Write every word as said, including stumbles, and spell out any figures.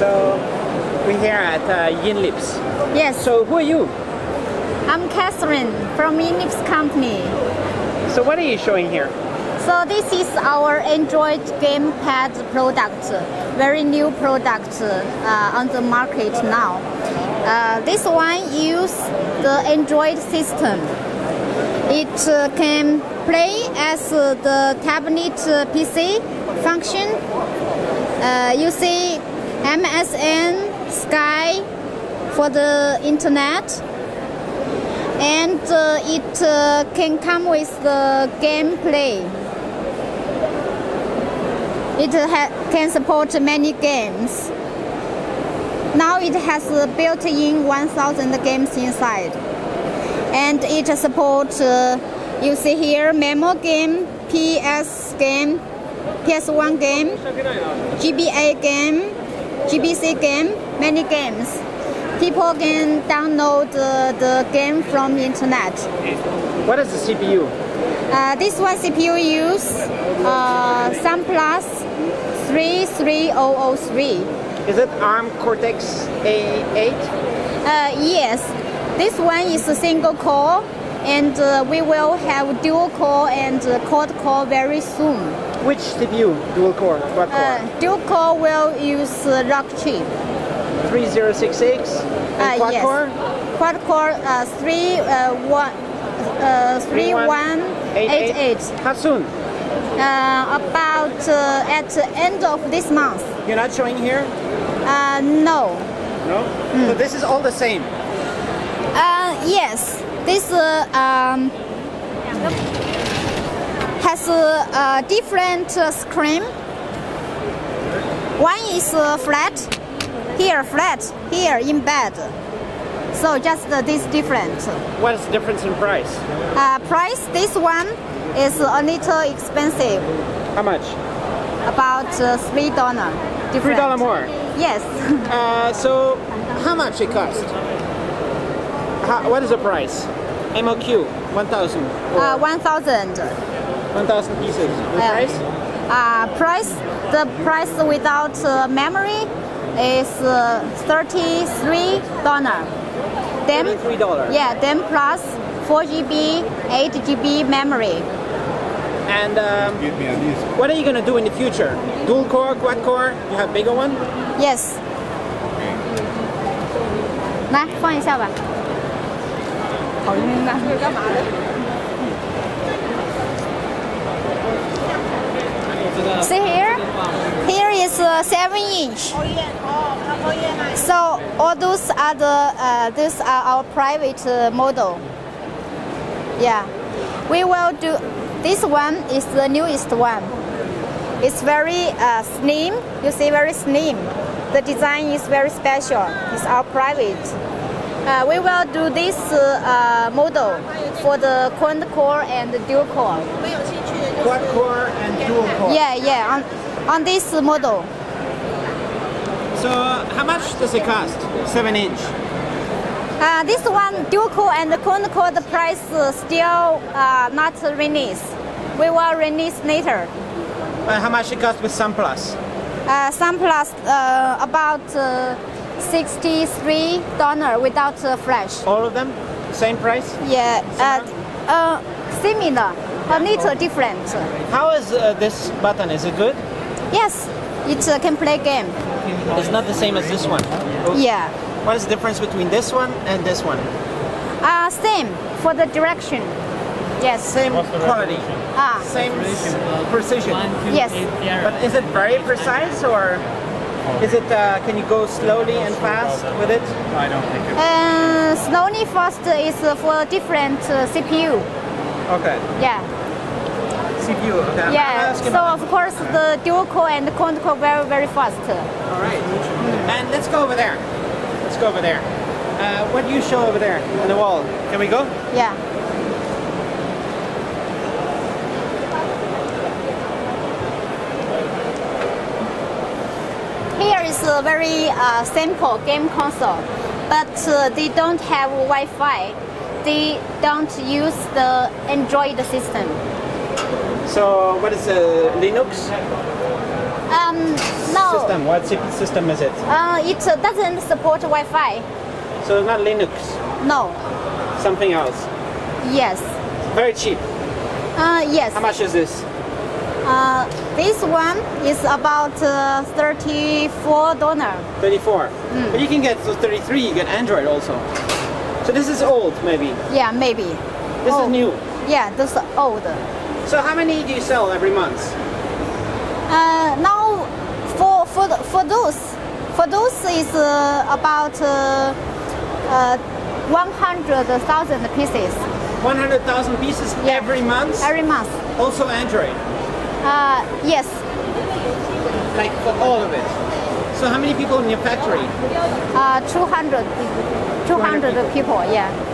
So we're here at uh, Yinlips. Yes. So who are you? I'm Catherine from Yinlips company. So what are you showing here? So this is our Android gamepad product, very new product uh, on the market now. Uh, this one uses the Android system. It uh, can play as uh, the tablet uh, P C function. Uh, you see M S N, Sky for the internet. And uh, it uh, can come with the gameplay. It ha can support many games. Now it has built-in one thousand games inside. And it supports, uh, you see here, memo game, P S game, P S one game, G B A game, G B C game, many games. People can download uh, the game from internet. What is the C P U? Uh, this one C P U uses uh, Sunplus G P three three zero zero three. Is it ARM Cortex A eight? Uh, yes. This one is a single core, and uh, we will have dual core and uh, quad core very soon. Which C P U? Dual core? Quad core? Uh, dual core will use uh, Rockchip. three zero six six and uh, quad yes. core? Quad core uh, three uh, one uh, three, three one eight eight. eight. eight. How soon? Uh, about uh, at the end of this month. You're not showing here? Uh, no. No. Mm. So this is all the same. Uh, yes. This uh, um, has a, a different uh, screen. One is uh, flat. Here flat, here in bed. So just uh, this different. What is the difference in price? Uh, price, this one is a little expensive. How much? About uh, three dollar. Three dollar more? Yes. uh, so how much it cost? How, what is the price? M O Q, one thousand? Uh, one thousand. one thousand pieces. The uh, price? Uh, price, the price without uh, memory is uh, thirty-three dollars. Then, thirty-three dollars? Yeah, then plus four G B, eight G B memory. And um, what are you going to do in the future? Dual core, quad core? You have a bigger one? Yes. Let's put it down. See here? Here is a seven inch. So all those are the uh, these are our private uh, model. Yeah, we will do. This one is the newest one. It's very uh, slim. You see, very slim. The design is very special. It's our private. Uh, we will do this uh, uh, model for the quad core and the dual core. Quad core and dual core. Yeah, yeah. On, on this model. So uh, how much does it cost? seven inch. Uh, this one, dual core and quad core, the price uh, still uh, not released. We will release later. Uh, how much it cost with Sunplus? Uh, Sunplus uh, about uh, sixty-three dollars without uh, flash. All of them, same price? Yeah, uh, uh, similar, a little different. How is uh, this button? Is it good? Yes. It uh, can play game. It's not the same as this one. Yeah. What is the difference between this one and this one? Uh, same for the direction. Yes. Same quality. Ah. Same precision. Yes. But is it very precise or is it? Uh, can you go slowly and fast with it? I don't think it. Uh, slowly fast is for different uh, C P U. Okay. Yeah. C P U, okay. Yeah, so of course the dual core and the quad core very, very fast. All right, and let's go over there. Let's go over there. Uh, what do you show over there on the wall? Can we go? Yeah. Here is a very uh, simple game console, but uh, they don't have Wi-Fi. They don't use the Android system. So what is uh, Linux? Um, no. System. What system is it? Uh, it uh, doesn't support Wi-Fi. So it's not Linux? No. Something else? Yes. Very cheap? Uh, yes. How much is this? Uh, this one is about uh, thirty-four dollars. thirty-four? Mm. But you can get to thirty-three, you get Android also. So this is old, maybe? Yeah, maybe. This old. Is new? Yeah, this is old. So how many do you sell every month? Uh, now, for, for, for those, for those is uh, about uh, uh, one hundred thousand pieces. one hundred thousand pieces yeah. every month? Every month. Also Android? Uh, yes. Like for all of it? So how many people in your factory? Uh, two hundred, two hundred people, yeah.